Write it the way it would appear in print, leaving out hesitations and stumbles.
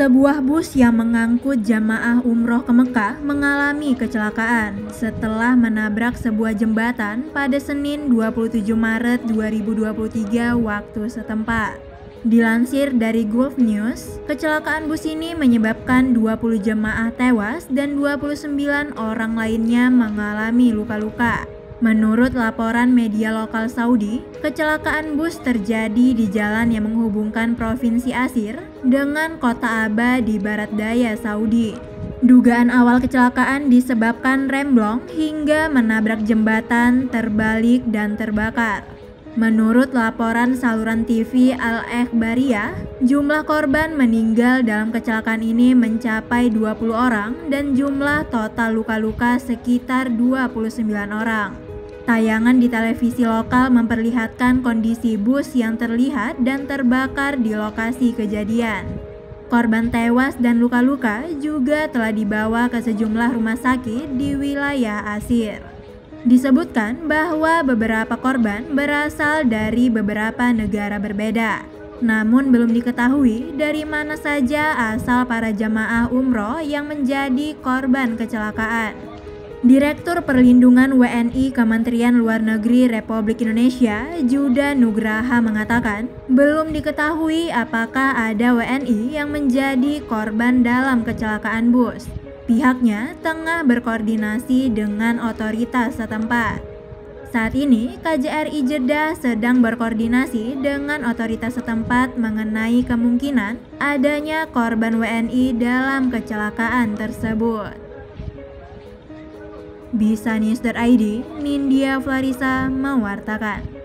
Sebuah bus yang mengangkut jamaah umroh ke Mekah mengalami kecelakaan setelah menabrak sebuah jembatan pada Senin 27 Maret 2023 waktu setempat. Dilansir dari Gulf News, kecelakaan bus ini menyebabkan 20 jemaah tewas dan 29 orang lainnya mengalami luka-luka. Menurut laporan media lokal Saudi, kecelakaan bus terjadi di jalan yang menghubungkan Provinsi Asir dengan kota Aba di barat daya Saudi. Dugaan awal kecelakaan disebabkan remblong hingga menabrak jembatan, terbalik, dan terbakar. Menurut laporan saluran TV Al-Ekhbariyah, jumlah korban meninggal dalam kecelakaan ini mencapai 20 orang dan jumlah total luka-luka sekitar 29 orang. Tayangan di televisi lokal memperlihatkan kondisi bus yang terlihat dan terbakar di lokasi kejadian. Korban tewas dan luka-luka juga telah dibawa ke sejumlah rumah sakit di wilayah Asir. Disebutkan bahwa beberapa korban berasal dari beberapa negara berbeda. Namun belum diketahui dari mana saja asal para jamaah umroh yang menjadi korban kecelakaan. Direktur Perlindungan WNI Kementerian Luar Negeri Republik Indonesia, Juda Nugraha mengatakan, belum diketahui apakah ada WNI yang menjadi korban dalam kecelakaan bus. Pihaknya tengah berkoordinasi dengan otoritas setempat. Saat ini, KJRI Jeddah sedang berkoordinasi dengan otoritas setempat mengenai kemungkinan adanya korban WNI dalam kecelakaan tersebut. Bisa News.id, Nindia Clarissa mewartakan.